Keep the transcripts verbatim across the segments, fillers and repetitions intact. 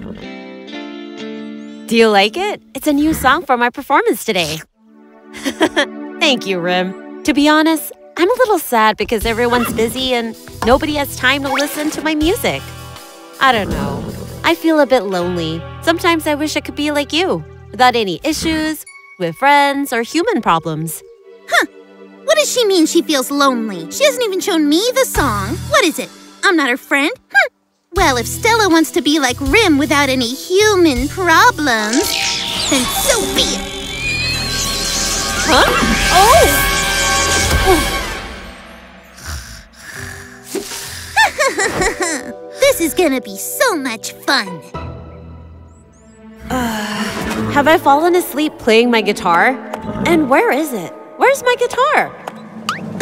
Do you like it? It's a new song for my performance today. Thank you, Rim. To be honest, I'm a little sad because everyone's busy and nobody has time to listen to my music. I don't know. I feel a bit lonely. Sometimes I wish I could be like you, without any issues, with friends, or human problems. Huh. What does she mean she feels lonely? She hasn't even shown me the song. What is it? I'm not her friend? Hm. Well, if Stella wants to be like Rim without any human problems, then so be it. Huh? Oh! Oh. This is gonna be so much fun. Uh, have I fallen asleep playing my guitar? And where is it? Where's my guitar?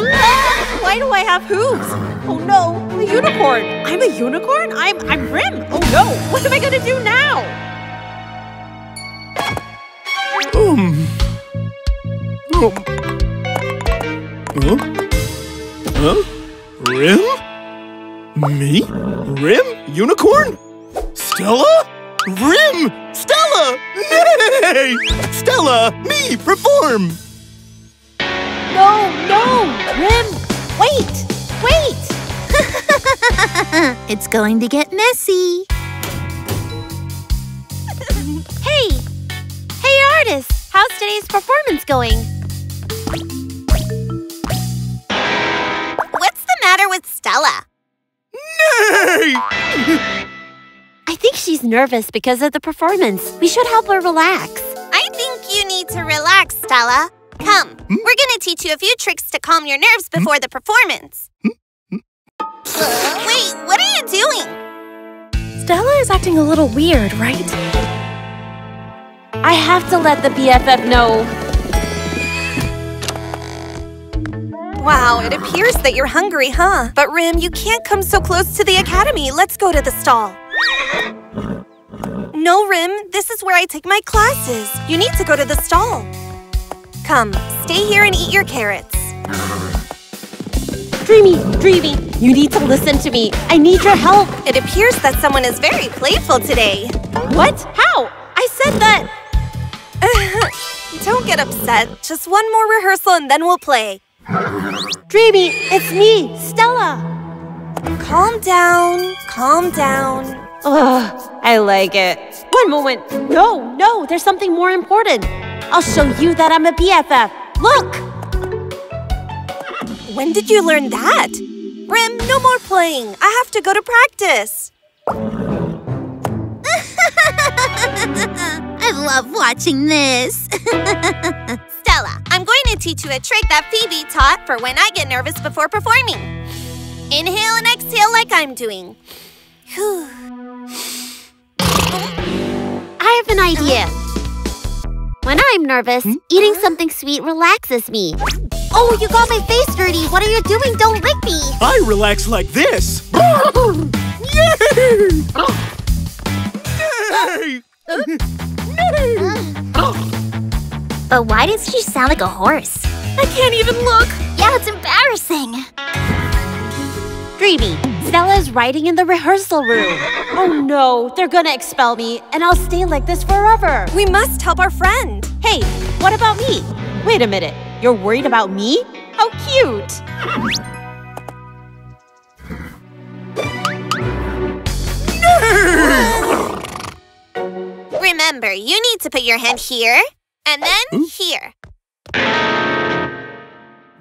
Ah, why do I have hooves? Oh no, I'm a unicorn. I'm a unicorn? I'm, I'm Rim. Oh no, what am I gonna do now? Um. Um. Huh? Huh? Rim? Me? Rim? Unicorn? Stella? Rim! Stella! Nay! Stella! Me! Perform! No! No! Rim! Wait! Wait! It's going to get messy. Hey! Hey, artist! How's today's performance going? What's the matter with Stella? Nay! I think she's nervous because of the performance. We should help her relax. I think you need to relax, Stella. Come, hmm? We're gonna teach you a few tricks to calm your nerves before hmm? the performance. Hmm? Hmm? Uh, wait, what are you doing? Stella is acting a little weird, right? I have to let the B F F know. Wow, it appears that you're hungry, huh? But Rim, you can't come so close to the academy. Let's go to the stall. No, Rim, this is where I take my classes. You need to go to the stall. Come, stay here and eat your carrots. Dreamy, Dreamy, you need to listen to me. I need your help. It appears that someone is very playful today. What? How? I said that. Don't get upset. Just one more rehearsal and then we'll play. Dreamy, it's me, Stella! Calm down, calm down. Ugh, I like it. One moment. No, no, there's something more important. I'll show you that I'm a B F F. Look! When did you learn that? Rim, no more playing. I have to go to practice. I love watching this. Stella, I'm going to teach you a trick that Phoebe taught for when I get nervous before performing. Inhale and exhale like I'm doing. Whew. I have an idea. When I'm nervous, hmm? eating something sweet relaxes me. Oh, you got my face dirty. What are you doing? Don't lick me. I relax like this. Yay! Oh. Nay! Uh, Nay! Uh. Oh. But why does she sound like a horse? I can't even look! Yeah, it's embarrassing! Dreamy, Stella's writing in the rehearsal room. Oh no, they're gonna expel me, and I'll stay like this forever! We must help our friend! Hey, what about me? Wait a minute, you're worried about me? How cute! Nay! Remember, you need to put your hand here, and then Ooh. here.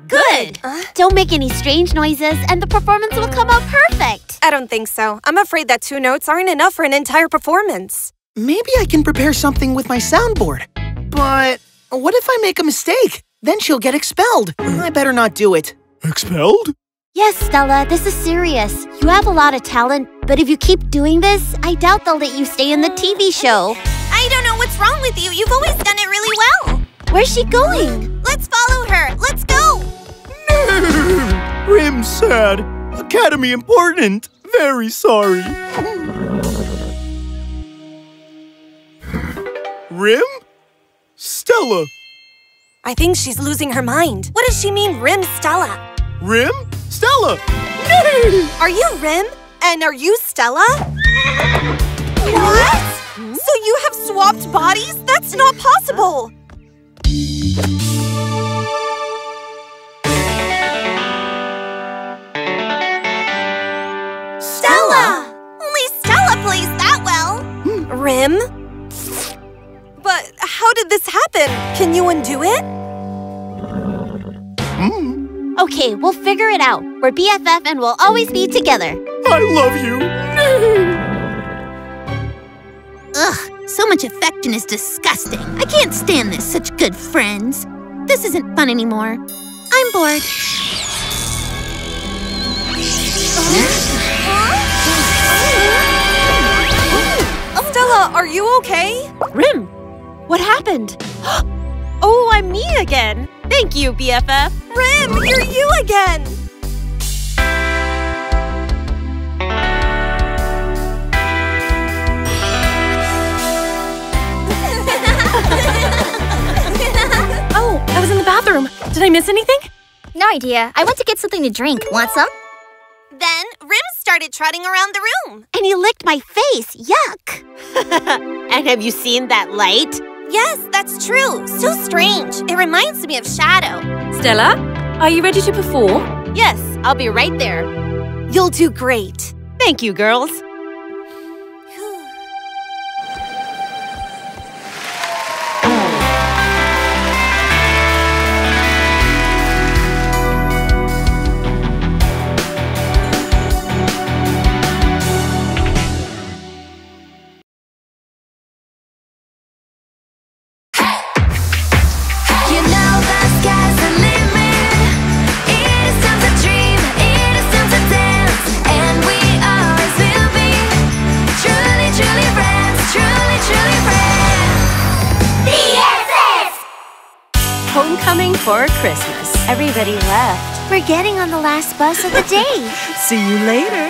Good! Uh, don't make any strange noises, and the performance will come out perfect! I don't think so. I'm afraid that two notes aren't enough for an entire performance. Maybe I can prepare something with my soundboard. But what if I make a mistake? Then she'll get expelled. I better not do it. Expelled? Yes, Stella, this is serious. You have a lot of talent, but if you keep doing this, I doubt they'll let you stay in the T V show. I don't know what's wrong with you. You've always done it really well. Where's she going? Let's follow her. Let's go. No. Rim's sad. Academy important. Very sorry. Rim? Stella. I think she's losing her mind. What does she mean, Rim Stella? Rim? Stella! Are you Rim? And are you Stella? What? swapped bodies? That's not possible! Stella! Only Stella plays that well! Rim? But how did this happen? Can you undo it? Mm. Okay, we'll figure it out. We're B F F and we'll always be together. I love you! Ugh, so much affection is disgusting. I can't stand this, such good friends. This isn't fun anymore. I'm bored. Stella, are you okay? Rim, what happened? Oh, I'm me again. Thank you, B F F. Rim, you're you again. Oh, I was in the bathroom. Did I miss anything? No idea. I went to get something to drink. Want some? Then Rim started trotting around the room. And he licked my face. Yuck. And have you seen that light? Yes, that's true. So strange. It reminds me of Shadow. Stella, are you ready to perform? Yes, I'll be right there. You'll do great. Thank you, girls. For Christmas. Everybody left. We're getting on the last bus of the day. See you later.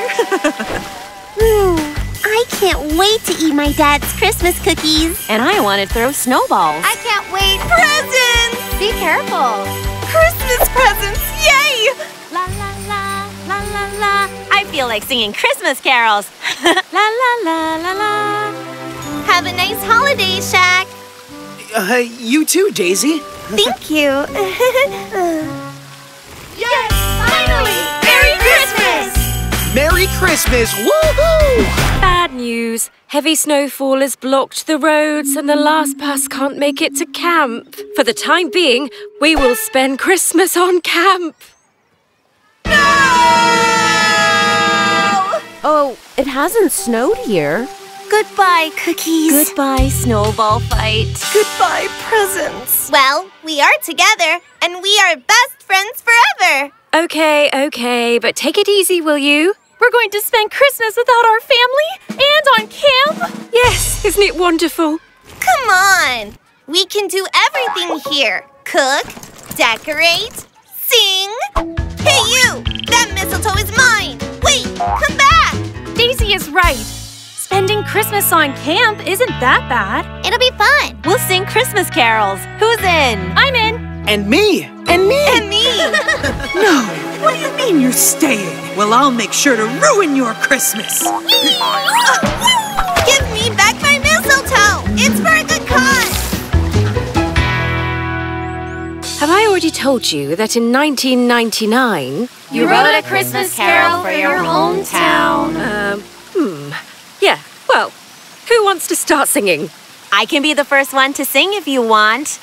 Ooh, I can't wait to eat my dad's Christmas cookies. And I want to throw snowballs. I can't wait. Presents! Be careful. Christmas presents, yay! La la la, la la la. I feel like singing Christmas carols. La la la la la. Have a nice holiday, Shack. Uh, you too, Daisy. Thank you. Yes, finally! Merry Christmas! Merry Christmas! Woohoo! Bad news. Heavy snowfall has blocked the roads and the last bus can't make it to camp. For the time being, we will spend Christmas on camp. No! Oh, it hasn't snowed here. Goodbye, cookies. Goodbye, snowball fight. Goodbye, presents. Well, we are together, and we are best friends forever. Okay, okay, but take it easy, will you? We're going to spend Christmas without our family and on camp. Yes, isn't it wonderful? Come on. We can do everything here. Cook, decorate, sing. Hey, you! That mistletoe is mine. Wait, come back. Daisy is right. Spending Christmas on camp isn't that bad. It'll be fun. We'll sing Christmas carols. Who's in? I'm in. And me. And me. And me. No. What do you mean you're staying? Well, I'll make sure to ruin your Christmas. Give me back my mistletoe. It's for a good cause. Have I already told you that in nineteen ninety-nine... You wrote a Christmas carol for your hometown. Um, hmm... Yeah, well, who wants to start singing? I can be the first one to sing if you want.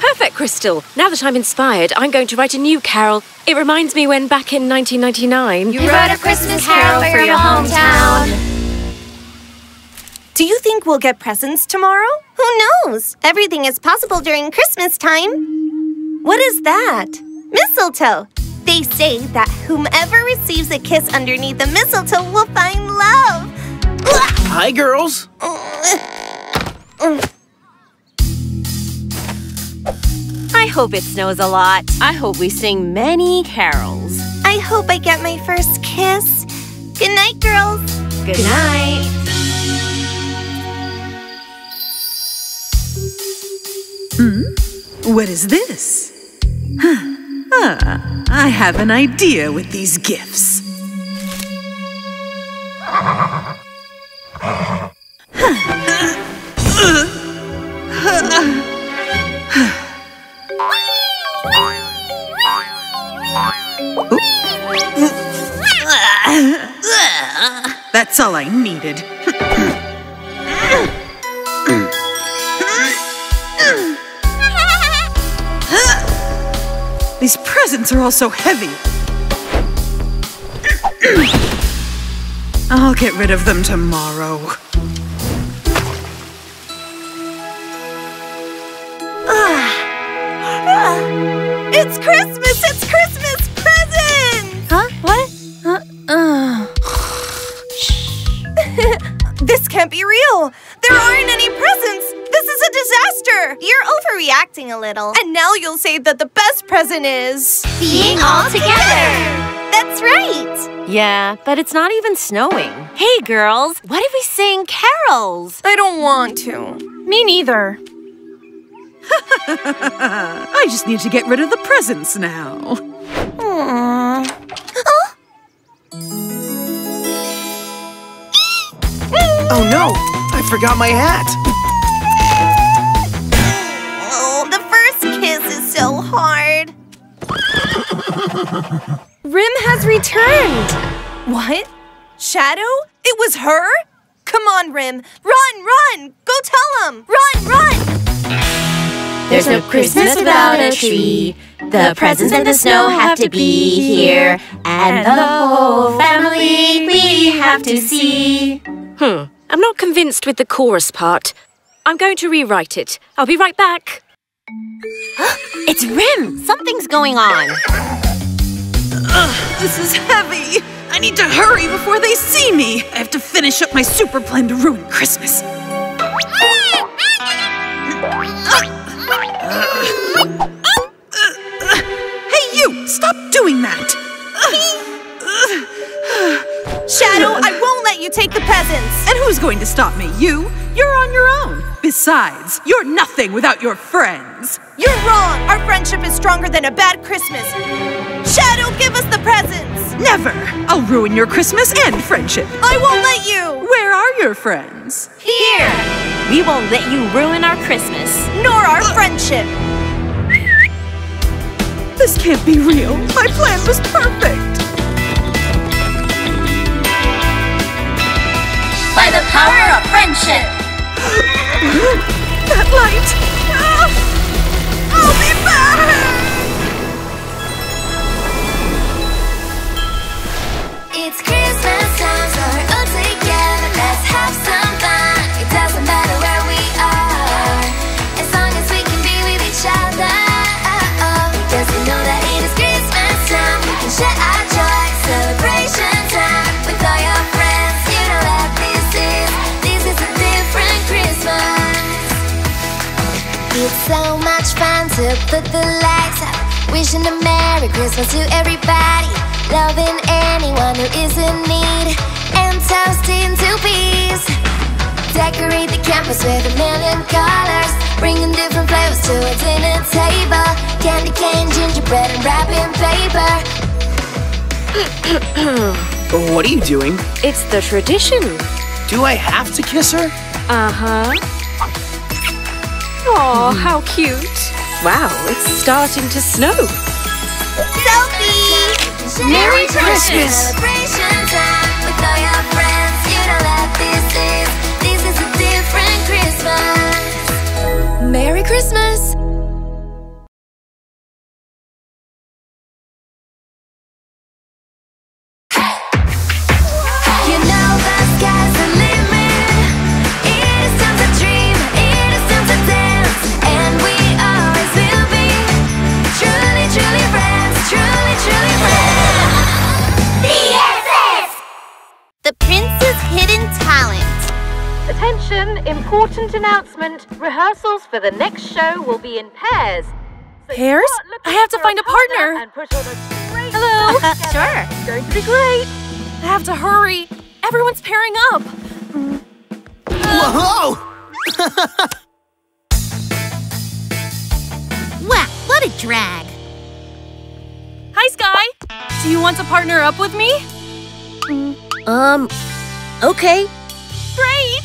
Perfect, Crystal. Now that I'm inspired, I'm going to write a new carol. It reminds me when back in nineteen ninety-nine... You wrote a Christmas carol for your hometown. Do you think we'll get presents tomorrow? Who knows? Everything is possible during Christmas time. What is that? Mistletoe. They say that whomever receives a kiss underneath the mistletoe will find love. Hi, girls. I hope it snows a lot. I hope we sing many carols. I hope I get my first kiss. Good night, girls. Good night. Hmm? What is this? Huh. Ah, I have an idea with these gifts. That's all I needed. These presents are all so heavy. I'll get rid of them tomorrow. It's Christmas! It's Christmas presents! Huh? What? Uh, uh. This can't be real! There aren't any presents! This is a disaster! You're overreacting a little. And now you'll say that the best present is... being all together! That's right! Yeah, but it's not even snowing. Hey, girls! What if we sing carols? I don't want to. Me neither. I just need to get rid of the presents now. Aww. Huh? Oh no! I forgot my hat! Oh, the first kiss is so hard. Rim has returned! What? Shadow? It was her? Come on, Rim. Run, run! Go tell him! Run, run! There's no Christmas without a tree. The presents and the snow have to be here. And the whole family we have to see. Hmm. I'm not convinced with the chorus part. I'm going to rewrite it. I'll be right back. It's Rim! Something's going on. Ugh, this is heavy. I need to hurry before they see me. I have to finish up my super plan to ruin Christmas. Uh, uh, uh, hey, you! Stop doing that! Uh, uh, Shadow, uh, I won't let you take the presents! And who's going to stop me? You? You're on your own! Besides, you're nothing without your friends! You're wrong! Our friendship is stronger than a bad Christmas! Shadow, give us the presents! Never! I'll ruin your Christmas and friendship! I won't let you! Where are your friends? Here! We won't let you ruin our Christmas, nor our uh, friendship! This can't be real. My plan was perfect. By the power of friendship. That light. Oh. I'll be back. It's Christmas time, so we're all together. Let's have some fun. It doesn't matter where we are, as long as we can be with each other. Because we know that it is Christmas time, we can share our joy, celebration time with all your friends. You know what this is, this is a different Christmas. It's so much fun to put the lights out, wishing a Merry Christmas to everybody, loving anyone who is in need, and toasting to peace. Decorate the campus with a million colors, bringing different flavors to a dinner table. Candy cane, gingerbread, and wrapping paper. What are you doing? It's the tradition. Do I have to kiss her? Uh-huh. Aw, how cute. Wow, it's starting to snow. Selfie! Merry Christmas! Celebration time with all your friends. You know what this is. This is a different Christmas. Merry Christmas! Important announcement. Rehearsals for the next show will be in pairs. So pairs? I have to find a partner. And push on a great Hello. Sure. It's going to be great. I have to hurry. Everyone's pairing up. Mm. Uh. Whoa! Wow, what a drag. Hi, Skye. Do you want to partner up with me? Mm. Um, okay. Great.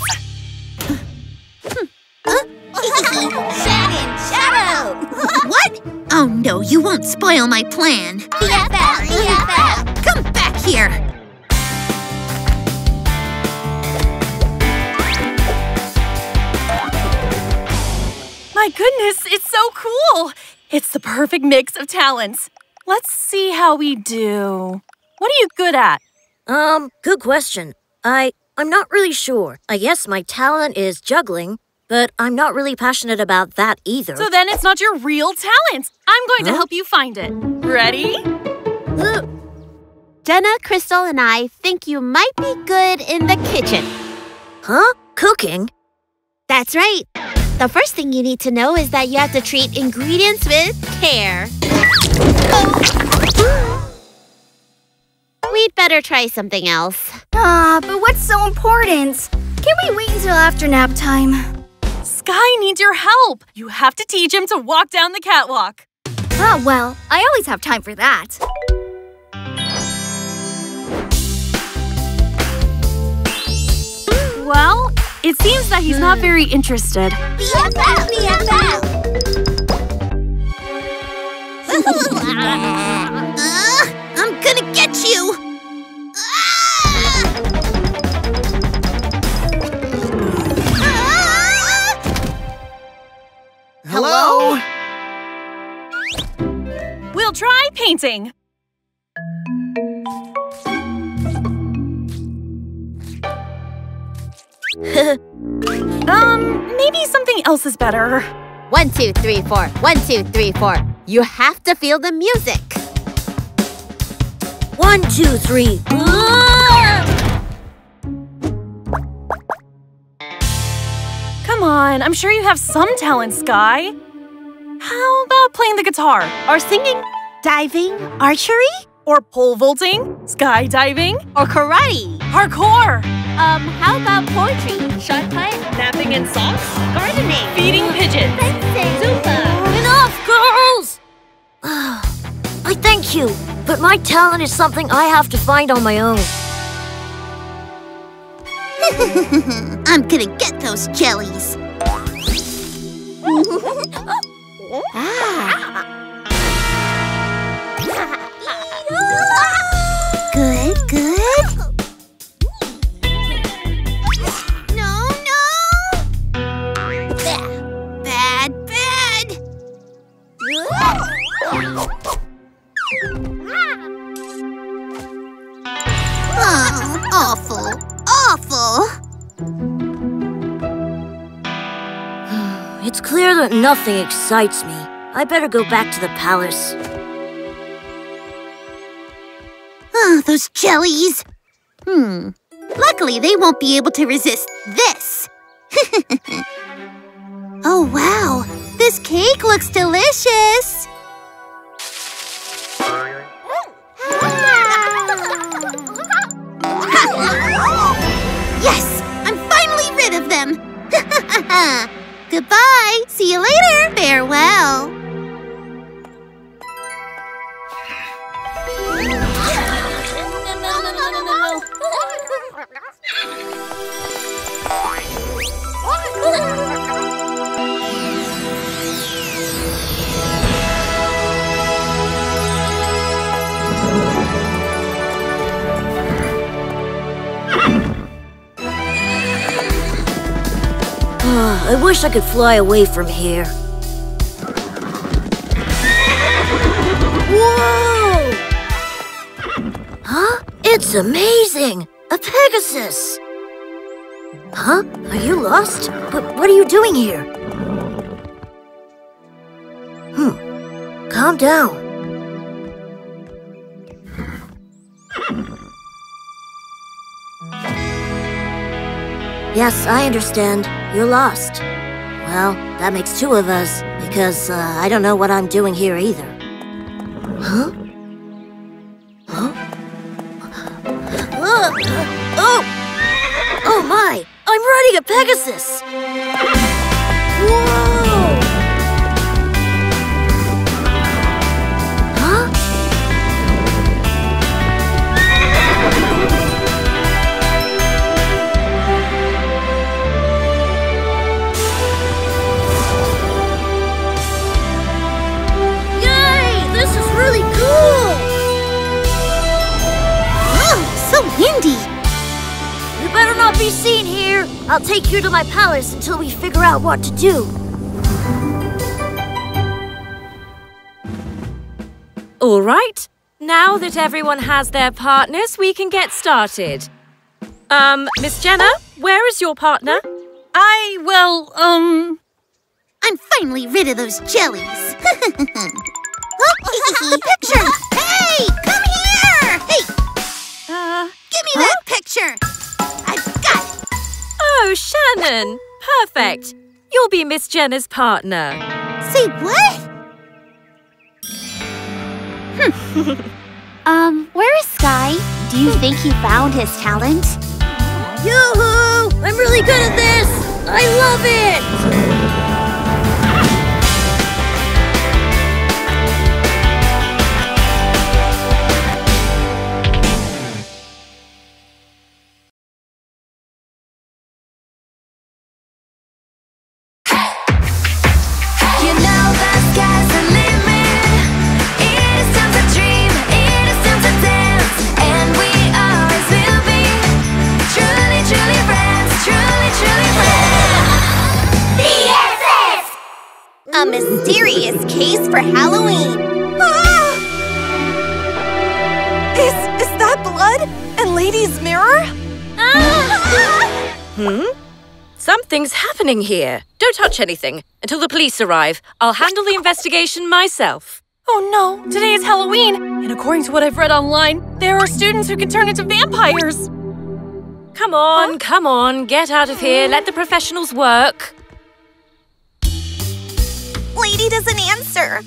Shannon, Shadow! What? Oh no, you won't spoil my plan. B F F, B F F! Come back here! goodness, it's so cool! It's the perfect mix of talents. Let's see how we do. What are you good at? Um, good question. I, I'm not really sure. I guess my talent is juggling, but I'm not really passionate about that either. So then it's not your real talent. I'm going huh? to help you find it. Ready? Uh. Jenna, Crystal, and I think you might be good in the kitchen. Huh? Cooking? That's right. The first thing you need to know is that you have to treat ingredients with care. Oh. We'd better try something else. Ah, but what's so important? Can we wait until after nap time? Skye needs your help. You have to teach him to walk down the catwalk. Oh, well, I always have time for that. Well, it seems that he's not very interested. B F F! B F F! uh, I'm gonna get you! Hello? We'll try painting. um, maybe something else is better. One, two, three, four. One, two, three, four. You have to feel the music. One, two, three. Come on, I'm sure you have some talent, Skye. How about playing the guitar? Or singing? Diving? Archery? Or pole vaulting? Skydiving? Or karate? Parkour! Um, how about poetry? Shot put? Napping in socks? Gardening? Feeding pigeons? Fencing? Zumba? Enough, girls! I thank you, but my talent is something I have to find on my own. I'm gonna get those jellies. ah. Good, good. Oh, awful, awful. It's clear that nothing excites me. I better go back to the palace. Oh, those jellies. Hmm. Luckily, they won't be able to resist this. Oh, wow. This cake looks delicious. Yes! I'm finally rid of them! Goodbye! See you later! Farewell! No, no, no, no, no, no, I wish I could fly away from here. Whoa! Huh? It's amazing! A Pegasus! Huh? Are you lost? But what are you doing here? Hmm. Calm down. Yes, I understand. You're lost. Well, that makes two of us, because uh, I don't know what I'm doing here either. Huh? Huh? Uh, oh! Oh my! I'm riding a Pegasus! Whoa! Huh? Windy! You better not be seen here! I'll take you to my palace until we figure out what to do. All right. Now that everyone has their partners, we can get started. Um, Miss Jenna, where is your partner? I, well, um... I'm finally rid of those jellies. Picture! Hey, come here! Hey! Uh, Give me huh? that picture! I've got it! Oh, Shannon! Perfect! You'll be Miss Jenna's partner. Say what? Hmm. um, where is Skye? Do you think he found his talent? Yoo-hoo! I'm really good at this! I love it! You know the sky's the limit. It is time to dream. It is time to dance. And we always will be truly, truly friends. Truly, truly friends. B F F! A mysterious case for Halloween. Ah! Is is that blood? And Lady's mirror? Ah! Hmm. Something's happening here. Don't touch anything until the police arrive. I'll handle the investigation myself. Oh no, today is Halloween, and according to what I've read online, there are students who can turn into vampires. Come on, huh? come on, get out of here. Let the professionals work. Lady doesn't answer.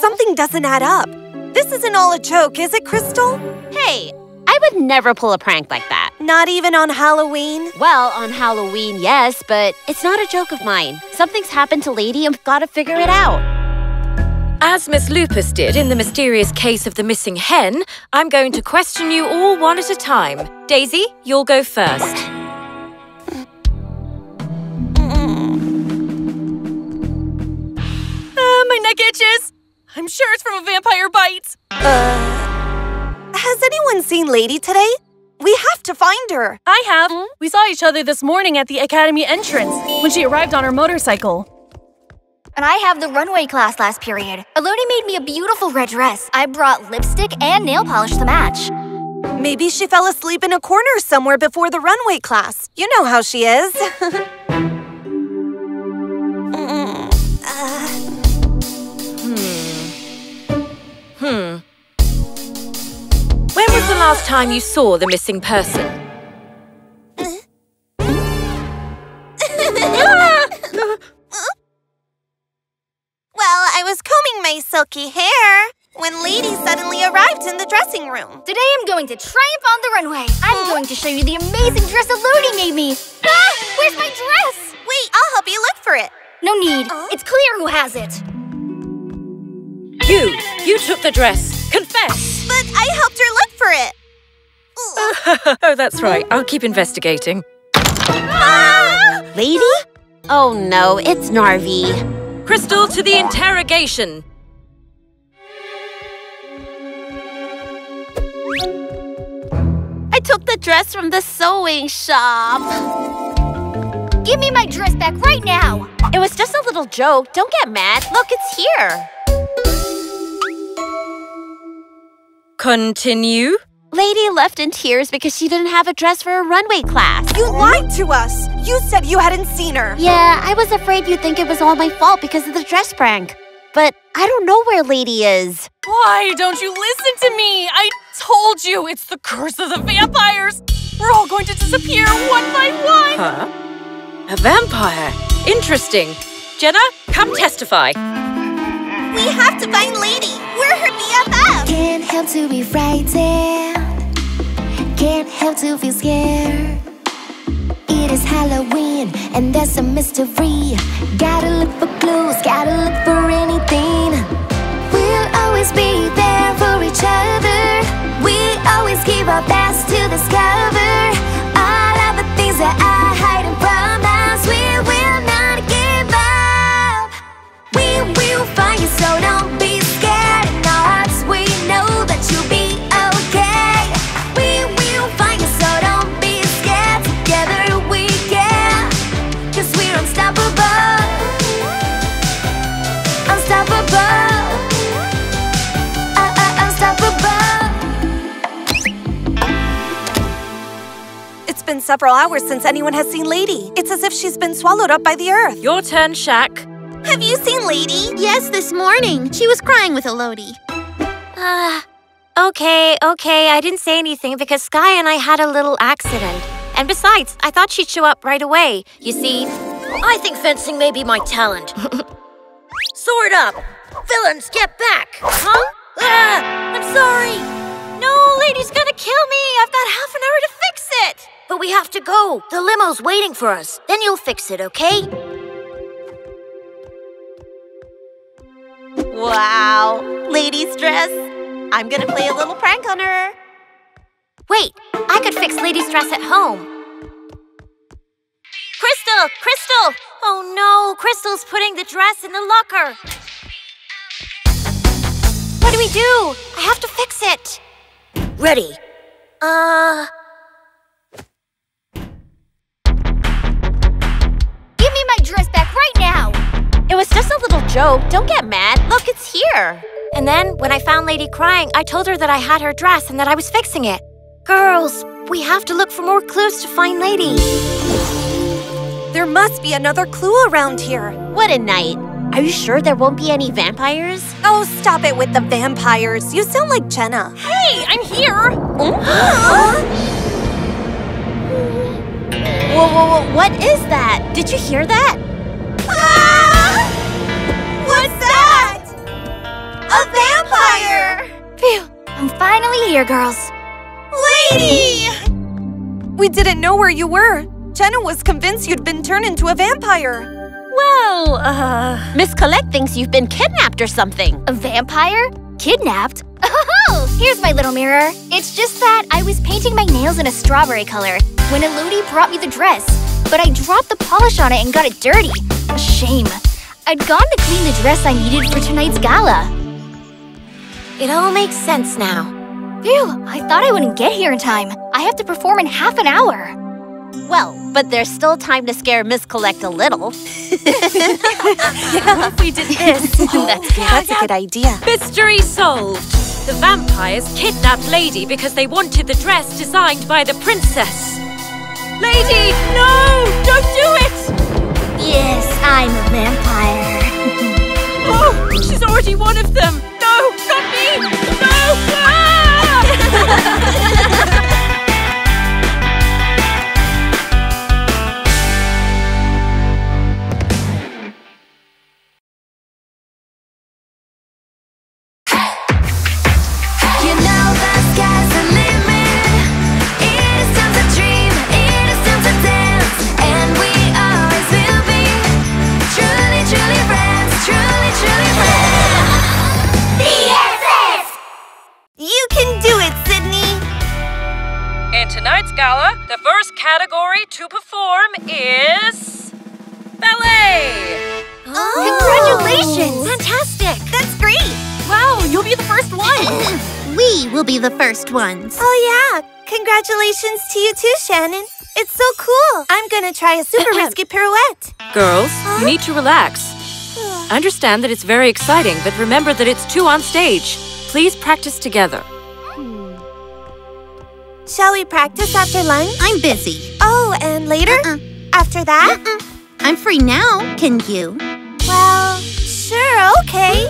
Something doesn't add up. This isn't all a joke, is it, Crystal? Hey, I would never pull a prank like that. Not even on Halloween? Well, on Halloween, yes, but it's not a joke of mine. Something's happened to Lady and I've got to figure it out. As Miss Lupus did in the mysterious case of the missing hen, I'm going to question you all one at a time. Daisy, you'll go first. Uh, my neck itches. I'm sure it's from a vampire bite. Uh... Has anyone seen Lady today? We have to find her. I have. Mm? We saw each other this morning at the academy entrance when she arrived on her motorcycle. And I have the runway class last period. Elodie made me a beautiful red dress. I brought lipstick and nail polish to match. Maybe she fell asleep in a corner somewhere before the runway class. You know how she is. Mm-mm. uh. Hmm. Hmm. When was the last time you saw the missing person? Well, I was combing my silky hair when Lady suddenly arrived in the dressing room. Today I'm going to triumph on the runway. I'm going to show you the amazing dress Elodie made me. Ah, where's my dress? Wait, I'll help you look for it. No need. Uh-huh. It's clear who has it. You! You took the dress! Confess! But I helped her look for it! Uh, oh, that's right. I'll keep investigating. Ah! Lady? Oh no, it's Narvi. Crystal, to the interrogation! I took the dress from the sewing shop. Give me my dress back right now! It was just a little joke. Don't get mad. Look, it's here. Continue. Lady left in tears because she didn't have a dress for her runway class. You lied to us! You said you hadn't seen her! Yeah, I was afraid you'd think it was all my fault because of the dress prank. But I don't know where Lady is. Why don't you listen to me? I told you, it's the curse of the vampires! We're all going to disappear one by one! Huh? A vampire? Interesting. Jenna, come testify. We have to find Lady! We're her B F F! Can't help to be frightened. Can't help to feel scared. It is Halloween and there's a mystery. Gotta look for clues, gotta look for anything. We'll always be there for each other. We always give our best to discover all of the things that are hiding from us. We will not give up. We will find you, so don't be scared. In our hearts we know that you'll be okay. We will find you, so don't be scared. Together we can, cause we're unstoppable. Unstoppable. Uh several hours since anyone has seen Lady. It's as if she's been swallowed up by the earth. Your turn, Shack. Have you seen Lady? Yes, this morning. She was crying with Elodie. Ah. Uh, okay, okay, I didn't say anything because Skye and I had a little accident. And besides, I thought she'd show up right away, you see. I think fencing may be my talent. Sword up! Villains, get back! Huh? Ah, I'm sorry! No, Lady's gonna kill me! I've got half an hour to fix it! But we have to go. The limo's waiting for us. Then you'll fix it, okay? Wow, Lady's dress. I'm gonna play a little prank on her. Wait, I could fix Lady's dress at home. Crystal! Crystal! Oh no, Crystal's putting the dress in the locker. What do we do? I have to fix it. Ready. Uh... Give me my dress back right now! It was just a little joke. Don't get mad. Look, it's here. And then, when I found Lady crying, I told her that I had her dress and that I was fixing it. Girls, we have to look for more clues to find Lady. There must be another clue around here. What a night. Are you sure there won't be any vampires? Oh, stop it with the vampires. You sound like Jenna. Hey, I'm here. Huh? Whoa, whoa, whoa, what is that? Did you hear that? Ah! What's, What's that? that? A vampire! Phew, I'm finally here, girls. Lady! We didn't know where you were. Jenna was convinced you'd been turned into a vampire. Well, uh... Miss Collette thinks you've been kidnapped or something. A vampire? Kidnapped? Oh, here's my little mirror. It's just that I was painting my nails in a strawberry color when Elodie brought me the dress, but I dropped the polish on it and got it dirty. A shame. I'd gone to clean the dress I needed for tonight's gala. It all makes sense now. Phew, I thought I wouldn't get here in time. I have to perform in half an hour. Well, but there's still time to scare Miss Collette a little. Yeah, what if we did this? Oh, that's yeah, that's yeah. a good idea. Mystery solved. The vampires kidnapped Lady because they wanted the dress designed by the princess. Lady, no! Don't do it! Yes, I'm a vampire. Oh, she's already one of them. No, not me! No! Ah! Tonight's gala, the first category to perform is ballet. Oh. Congratulations! Fantastic! That's great! Wow, you'll be the first one. We will be the first ones. Oh yeah! Congratulations to you too, Shannon. It's so cool. I'm gonna try a super risky pirouette. Girls, huh? You need to relax. I understand that it's very exciting, but remember that it's two on stage. Please practice together. Shall we practice after lunch? I'm busy. Oh, and later? Uh-uh. After that? Uh-uh. I'm free now. Can you? Well, sure, okay.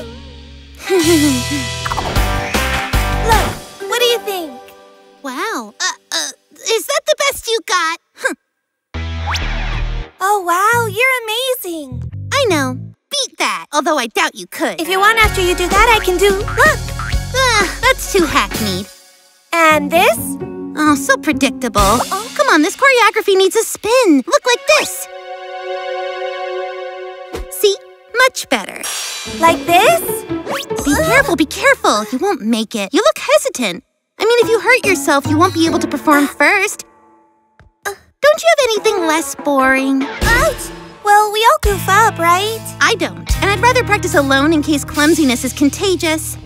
Look, what do you think? Wow. Uh, uh, is that the best you got? Huh. Oh, wow, you're amazing. I know. Beat that, although I doubt you could. If you want after you do that, I can do... Look! Uh, that's too hackneyed. And this? Oh, so predictable. Oh, come on, this choreography needs a spin. Look like this. See? Much better. Like this? Be careful, be careful. You won't make it. You look hesitant. I mean, if you hurt yourself, you won't be able to perform first. Don't you have anything less boring? Ouch! Well, we all goof up, right? I don't. And I'd rather practice alone in case clumsiness is contagious.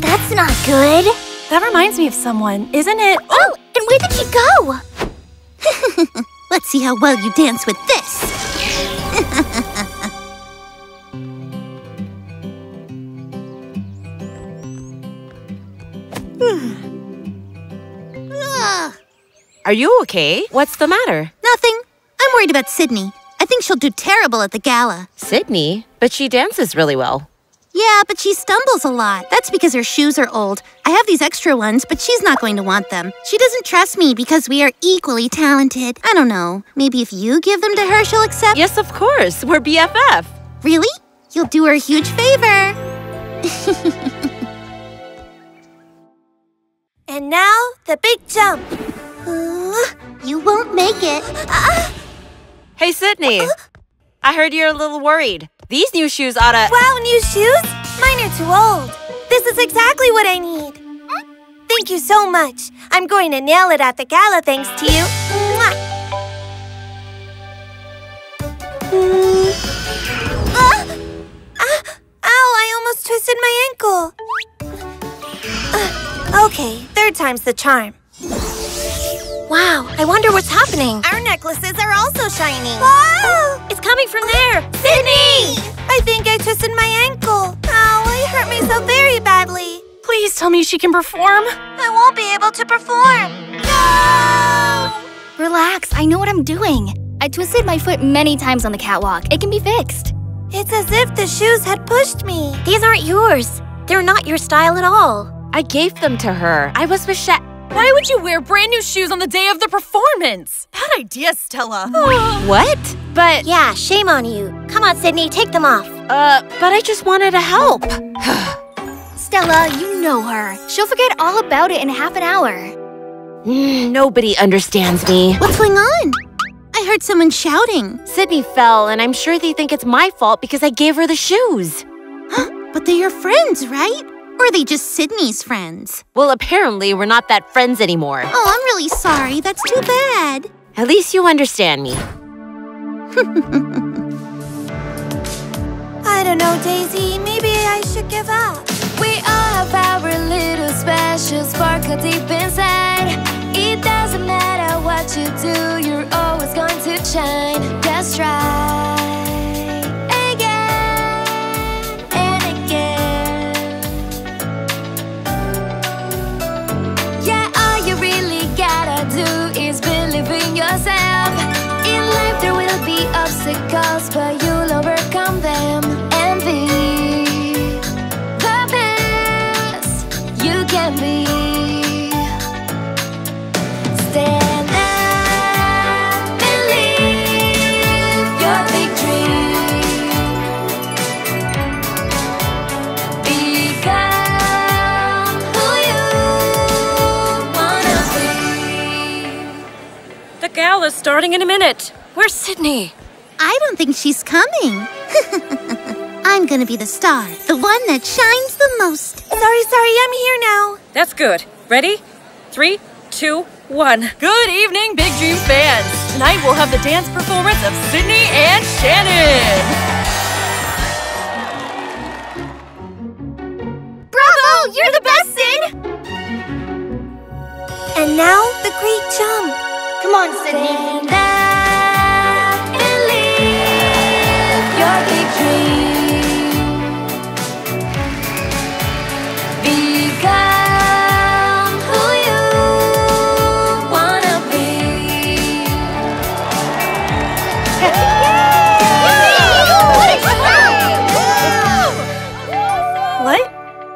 That's not good. That reminds me of someone, isn't it? Oh, and where did she go? Let's see how well you dance with this. Are you okay? What's the matter? Nothing. I'm worried about Sydney. I think she'll do terrible at the gala. Sydney? But she dances really well. Yeah, but she stumbles a lot. That's because her shoes are old. I have these extra ones, but she's not going to want them. She doesn't trust me because we are equally talented. I don't know. Maybe if you give them to her, she'll accept? Yes, of course. We're B F F. Really? You'll do her a huge favor. And now, the big jump. Uh, you won't make it. Uh, hey, Sydney. Uh, I heard you're a little worried. These new shoes oughta... Wow, new shoes? Mine are too old. This is exactly what I need. Thank you so much. I'm going to nail it at the gala thanks to you. Mm. Uh, uh, ow, I almost twisted my ankle. Uh, okay, third time's the charm. Wow, I wonder what's happening. Our necklaces are also shining. Wow! It's coming from there. Sydney! I think I twisted my ankle. Oh, I hurt myself very badly. Please tell me she can perform. I won't be able to perform. No! Relax, I know what I'm doing. I twisted my foot many times on the catwalk. It can be fixed. It's as if the shoes had pushed me. These aren't yours. They're not your style at all. I gave them to her. I was with Shack. Why would you wear brand new shoes on the day of the performance? Bad idea, Stella. What? But... Yeah, shame on you. Come on, Sydney, take them off. Uh, but I just wanted to help. Stella, you know her. She'll forget all about it in half an hour. Mm, nobody understands me. What's going on? I heard someone shouting. Sydney fell, and I'm sure they think it's my fault because I gave her the shoes. But they're your friends, right? Or are they just Sydney's friends? Well, apparently we're not that friends anymore. Oh, I'm really sorry. That's too bad. At least you understand me. I don't know, Daisy. Maybe I should give up. We all have our little special sparkle deep inside. It doesn't matter what you do, you're always going to shine. That's right. Yourself. In life there will be obstacles, but you'll overcome them and be the best you can be. Stand up, believe your big dream. Become who you wanna be. The gala's starting in a minute. Where's Sydney? I don't think she's coming. I'm gonna be the star, the one that shines the most. Sorry, sorry, I'm here now. That's good. Ready? Three, two, one. Good evening, Big Dreams fans. Tonight we'll have the dance performance of Sydney and Shannon. Bravo! You're the best, Sid! And now, the great jump. Come on, Sydney. Stand up and live your big dream. Become who you wanna be. What?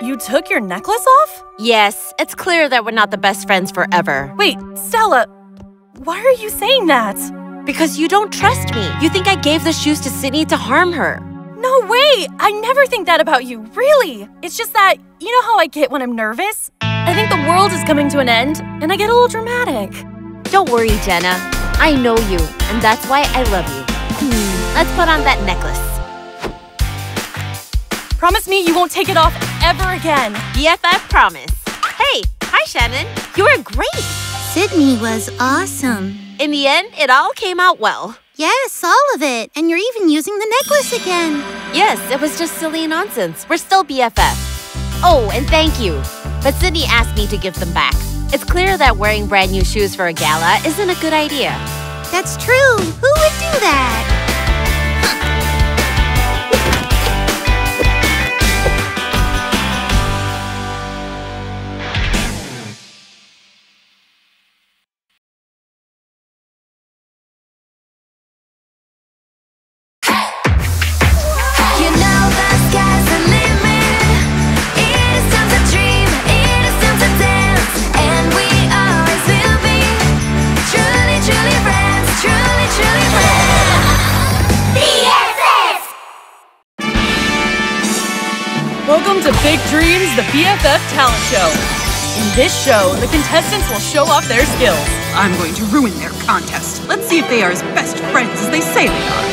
You took your necklace off? Yes, it's clear that we're not the best friends forever. Wait, Stella. Why are you saying that? Because you don't trust me. You think I gave the shoes to Sydney to harm her. No way! I never think that about you, really. It's just that, you know how I get when I'm nervous? I think the world is coming to an end, and I get a little dramatic. Don't worry, Jenna. I know you, and that's why I love you. Hmm. Let's put on that necklace. Promise me you won't take it off ever again. B F F promise. Hey, hi, Shannon. You are great. Sydney was awesome. In the end, it all came out well. Yes, all of it. And you're even using the necklace again. Yes, it was just silly nonsense. We're still B F F. Oh, and thank you. But Sydney asked me to give them back. It's clear that wearing brand new shoes for a gala isn't a good idea. That's true. Who would do that? Welcome to Big Dreams, the B F F talent show. In this show, the contestants will show off their skills. I'm going to ruin their contest. Let's see if they are as best friends as they say they are.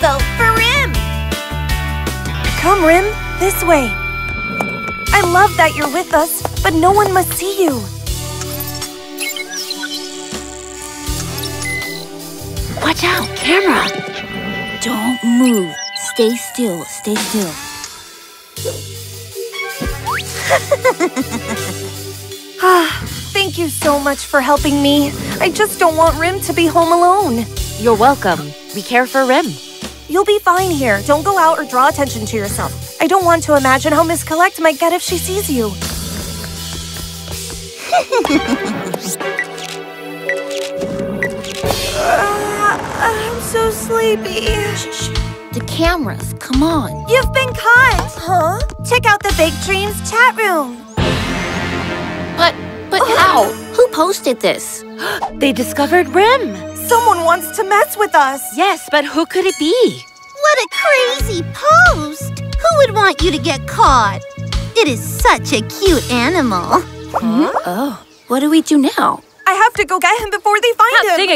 Vote for Rim! Come, Rim, this way. I love that you're with us, but no one must see you. Watch out, camera! Don't move. Stay still, stay still. Thank you so much for helping me. I just don't want Rim to be home alone. You're welcome. We care for Rim. You'll be fine here. Don't go out or draw attention to yourself. I don't want to imagine how Miss Collette might get if she sees you. uh, I'm so sleepy. Shh, shh. The cameras, come on. You've been caught! Huh? Check out the Big Dreams chat room. But, but oh. How? Who posted this? They discovered Rim. Someone wants to mess with us. Yes, but who could it be? What a crazy post! Who would want you to get caught? It is such a cute animal. Huh? Oh, what do we do now? I have to go get him before they find that him. That thing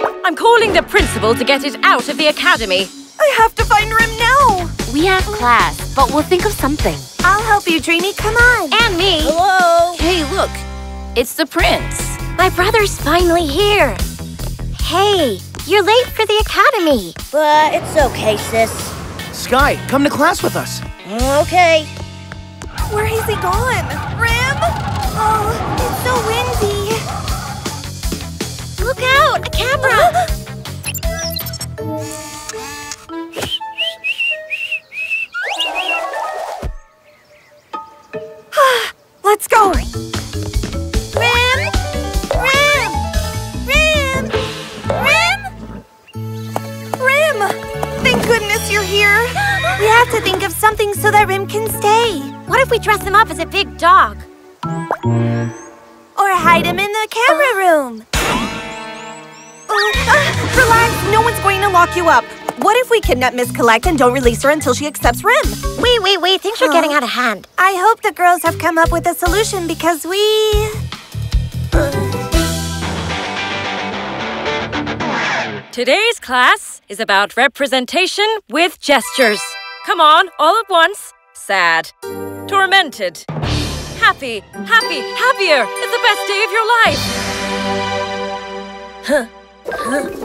again? I'm calling the principal to get it out of the academy. I have to find Rim now! We have class, but we'll think of something. I'll help you, Dreamy. Come on! And me! Hello! Hey, look! It's the prince! My brother's finally here! Hey, you're late for the academy! But it's okay, sis. Skye, come to class with us! Okay. Where has he gone? Rim? Oh, it's so windy! Look out! A camera! Let's go! Rim! Rim! Rim! Rim! Rim! Thank goodness you're here! We have to think of something so that Rim can stay. What if we dress him up as a big dog? Or hide him in the camera room. Oh, uh, relax, no one's going to lock you up. What if we kidnap Miss Collette and don't release her until she accepts Rim? Wait, wait, wait. Things are getting out of hand. I hope the girls have come up with a solution because we... Today's class is about representation with gestures. Come on, all at once. Sad. Tormented. Happy. Happy. Happier. It's the best day of your life. Huh. Huh.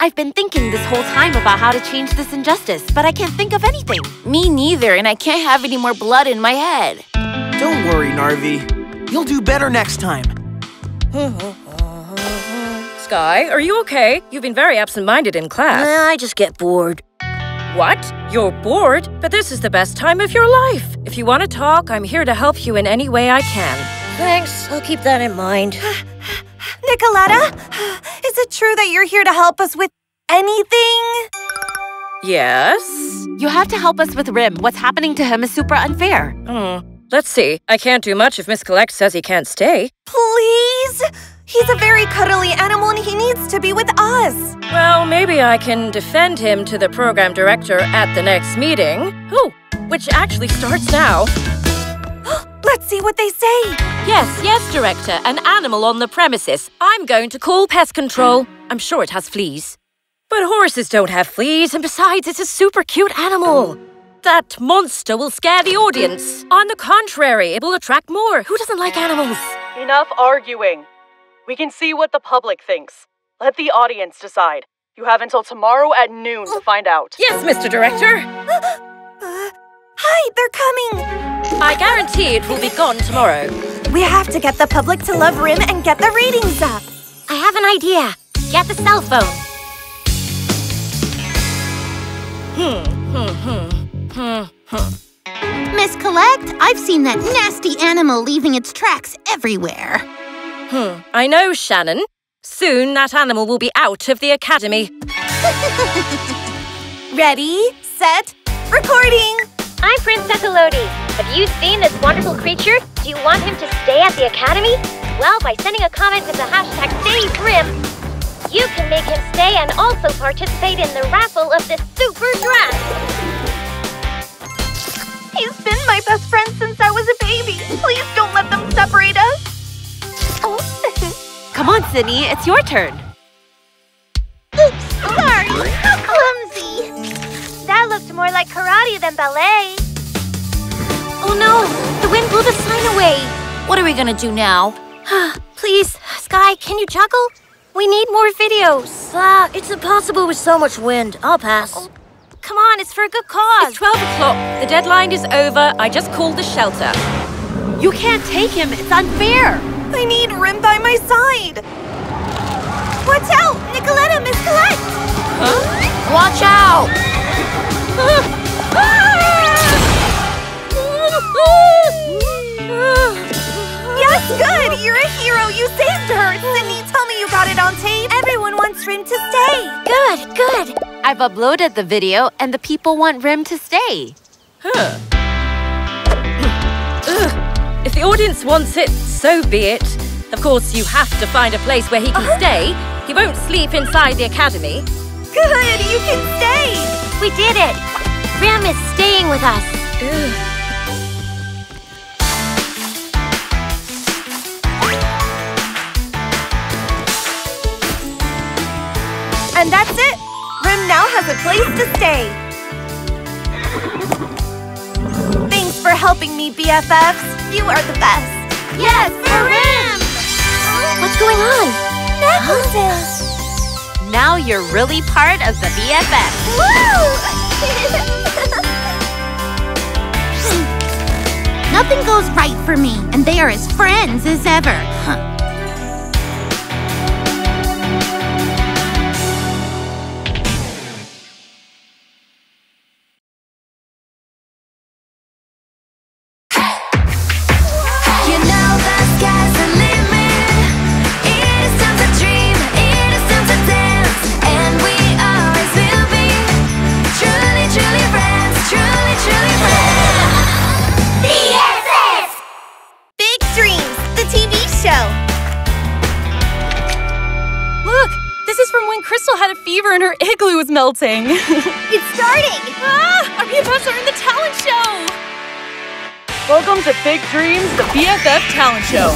I've been thinking this whole time about how to change this injustice, but I can't think of anything. Me neither, and I can't have any more blood in my head. Don't worry, Narvi. You'll do better next time. Skye, are you okay? You've been very absent-minded in class. Nah, I just get bored. What? You're bored? But this is the best time of your life. If you want to talk, I'm here to help you in any way I can. Thanks. I'll keep that in mind. Nicoletta, is it true that you're here to help us with anything? Yes? You have to help us with Rim. What's happening to him is super unfair. Mm. Let's see. I can't do much if Miss Collette says he can't stay. Please? He's a very cuddly animal and he needs to be with us. Well, maybe I can defend him to the program director at the next meeting. Oh, which actually starts now. Let's see what they say. Yes, yes, Director. An animal on the premises. I'm going to call pest control. I'm sure it has fleas. But horses don't have fleas, and besides, it's a super cute animal. That monster will scare the audience. On the contrary, it will attract more. Who doesn't like animals? Enough arguing. We can see what the public thinks. Let the audience decide. You have until tomorrow at noon to find out. Yes, Mister Director. uh, hi, they're coming. I guarantee it will be gone tomorrow. We have to get the public to love Rim and get the ratings up. I have an idea. Get the cell phone. Hmm, hmm, hmm, hmm, hmm. Miss Collette, I've seen that nasty animal leaving its tracks everywhere. Hmm, I know, Shannon. Soon that animal will be out of the academy. Ready, set, recording! I'm Princess Elodie. Have you seen this wonderful creature? Do you want him to stay at the academy? Well, by sending a comment with the hashtag SaveRim, You can make him stay and also participate in the raffle of this super dress! He's been my best friend since I was a baby! Please don't let them separate us! Oh. Come on, Sydney, it's your turn! Oops, sorry! How clumsy! That looked more like karate than ballet! Oh no! The wind blew the sign away! What are we gonna do now? Please, Skye, can you juggle? We need more videos. Ah, it's impossible with so much wind. I'll pass. Oh, come on, it's for a good cause. It's twelve o'clock. The deadline is over. I just called the shelter. You can't take him. It's unfair. I need Rim by my side. Watch out! Nicoletta, Miss Collette! Huh? Watch out! Yes, good! You're a hero! You saved her! Sydney, tell me you got it on tape! Everyone wants Rim to stay! Good, good! I've uploaded the video and the people want Rim to stay. Huh. Ugh. If the audience wants it, so be it. Of course, you have to find a place where he can uh-huh. stay. He won't sleep inside the academy. Good, you can stay! We did it! Rim is staying with us. Ugh. And that's it! Rim now has a place to stay! Thanks for helping me, B F Fs! You are the best! Yes, for Rim! What's going on? Necklaces! Huh? Now you're really part of the B F F! Woo! Nothing goes right for me, and they are as friends as ever! Huh. Crystal had a fever and her igloo was melting. It's starting! Ah! Are we about to earn the talent show? Welcome to Big Dreams, the B F F talent show.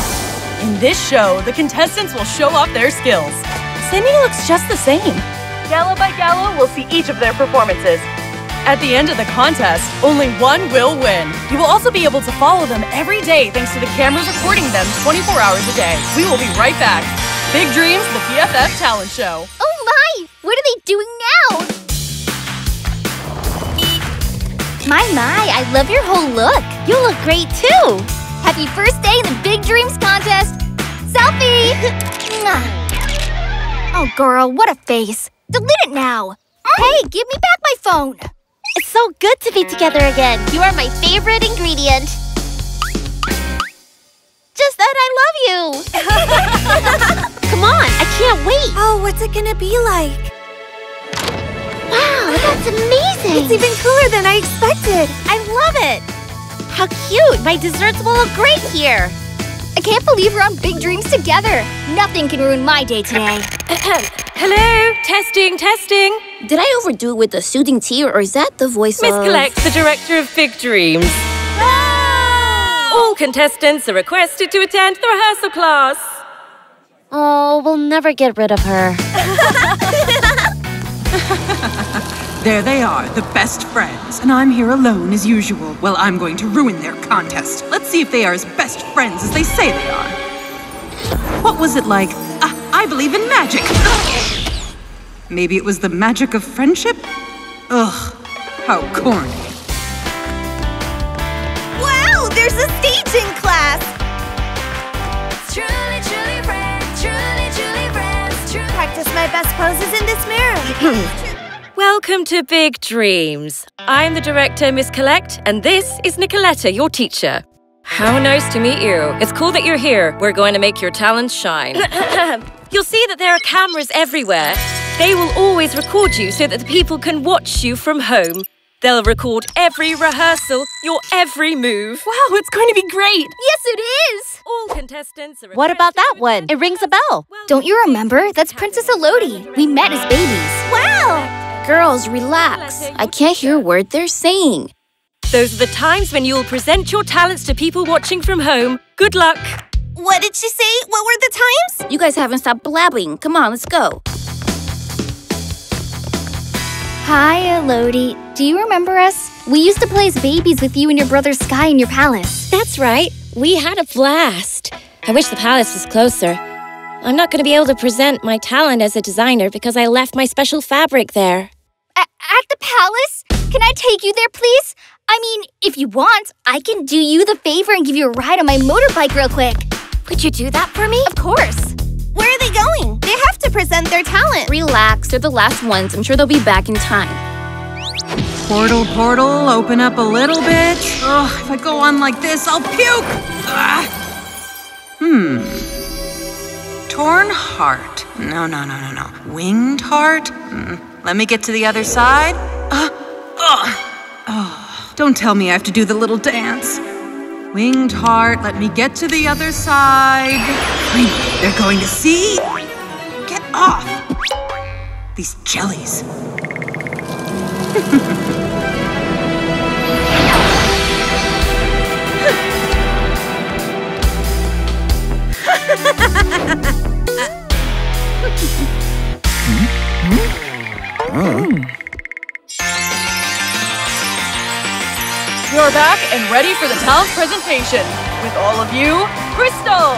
In this show, the contestants will show off their skills. Sydney looks just the same. Gala by gala, we'll see each of their performances. At the end of the contest, only one will win. You will also be able to follow them every day thanks to the cameras recording them twenty-four hours a day. We will be right back. Big Dreams, the B F F talent show. Oh! What are they doing now? My, my, I love your whole look. You look great, too. Happy first day in the Big Dreams contest. Selfie! Oh, girl, what a face. Delete it now. Hey, give me back my phone. It's so good to be together again. You are my favorite ingredient. Just that I love you. Come on, I can't wait. Oh, what's it gonna be like? Wow, that's amazing! It's even cooler than I expected! I love it! How cute! My desserts will look great here! I can't believe we're on Big Dreams together! Nothing can ruin my day today. Hello! Testing, testing! Did I overdo it with the soothing tea or is that the voice Miss of... Miss Collette, the director of Big Dreams. Oh! All contestants are requested to attend the rehearsal class. Oh, we'll never get rid of her. There they are, the best friends, and I'm here alone as usual. Well, I'm going to ruin their contest. Let's see if they are as best friends as they say they are. What was it like? Uh, I believe in magic. Ugh. Maybe it was the magic of friendship? Ugh, how corny. Wow, there's a stage in class! Truly, truly friends, truly, truly friends, truly. Practice my best poses in this mirror. Welcome to Big Dreams. I'm the director, Miss Collette, and this is Nicoletta, your teacher. How nice to meet you. It's cool that you're here. We're going to make your talents shine. You'll see that there are cameras everywhere. They will always record you so that the people can watch you from home. They'll record every rehearsal, your every move. Wow, it's going to be great. Yes, it is. All contestants are... What about that one? It rings a bell. Don't you remember? That's Princess Elodie. We met as babies. Wow! Girls, relax. I can't hear a word they're saying. Those are the times when you'll present your talents to people watching from home. Good luck. What did she say? What were the times? You guys haven't stopped blabbing. Come on, let's go. Hi, Elodie. Do you remember us? We used to play as babies with you and your brother Skye in your palace. That's right. We had a blast. I wish the palace was closer. I'm not going to be able to present my talent as a designer because I left my special fabric there. A at the palace? Can I take you there, please? I mean, if you want, I can do you the favor and give you a ride on my motorbike real quick. Could you do that for me? Of course. Where are they going? They have to present their talent. Relax, they're the last ones. I'm sure they'll be back in time. Portal, portal, open up a little bit. Oh, if I go on like this, I'll puke! Ugh. Hmm. Torn heart. No, no, no, no, no. Winged heart? Mm. Let me get to the other side. Uh, uh. Oh, don't tell me I have to do the little dance. Winged heart, let me get to the other side. Finally, they're going to see. Get off. These jellies. You're back and ready for the talent presentation. With all of you, Crystal!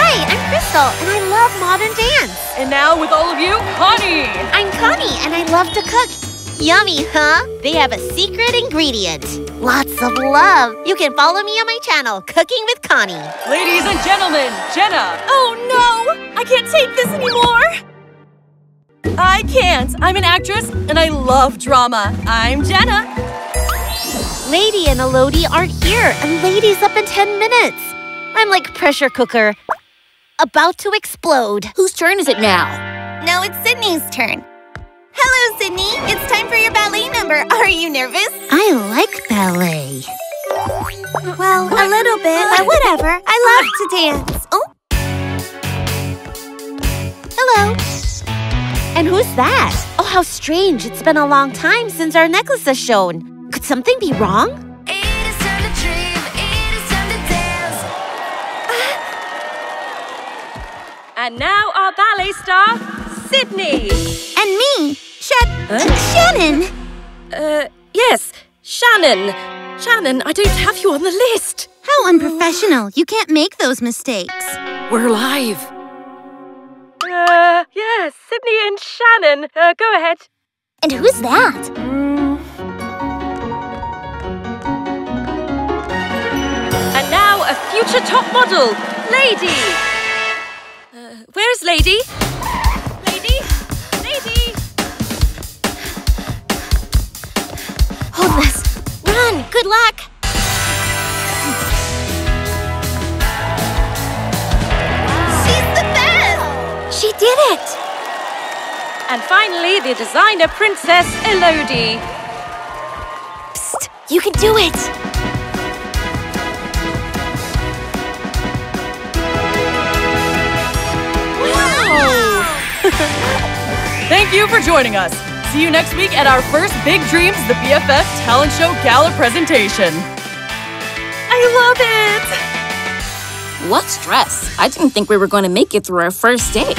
Hi, I'm Crystal, and I love modern dance. And now with all of you, Connie! I'm Connie, and I love to cook. Yummy, huh? They have a secret ingredient. Lots of love. You can follow me on my channel, Cooking with Connie. Ladies and gentlemen, Jenna! Oh no! I can't take this anymore! I can't. I'm an actress, and I love drama. I'm Jenna. Lady and Elodie aren't here, and Lady's up in ten minutes. I'm like pressure cooker, about to explode. Whose turn is it now? Now it's Sydney's turn. Hello, Sydney. It's time for your ballet number. Are you nervous? I like ballet. Well, a little bit, but whatever. I love to dance. Oh. Hello. And who's that? Oh, how strange. It's been a long time since our necklace has shown. Could something be wrong? It is time to dream. It is time to dance. And now our ballet star, Sydney. And me, Sha huh? Shannon. Uh, yes, Shannon. Shannon, I don't have you on the list. How unprofessional. You can't make those mistakes. We're live. Uh, yes, Sydney and Shannon. Uh, go ahead. And who's that? Mm. And now a future top model, Lady. Uh, where is Lady? Lady? Lady? Hold this. Run. Good luck. She did it! And finally, the designer princess, Elodie. Psst, you can do it! Wow! Thank you for joining us. See you next week at our first Big Dreams, the B F F Talent Show Gala presentation. I love it! What stress? I didn't think we were going to make it through our first day.